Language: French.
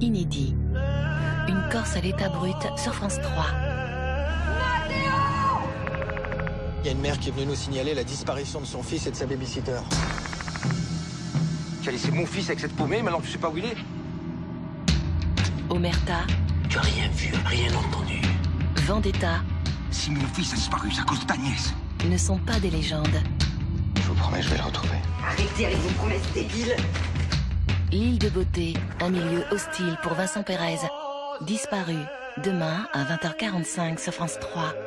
Inédit. Une Corse à l'état brut sur France 3. Il y a une mère qui est venue nous signaler la disparition de son fils et de sa baby-sitter. Tu as laissé mon fils avec cette paumée, maintenant tu sais pas où il est. Omerta. Tu as rien vu, rien entendu. Vendetta. Si mon fils a disparu, c'est à cause de ta nièce. Ne sont pas des légendes. Je vous promets, je vais le retrouver. Arrêtez avec vos promesses débiles. L'île de beauté, un milieu hostile pour Vincent Pérez. Disparu, demain à 20h45 sur France 3.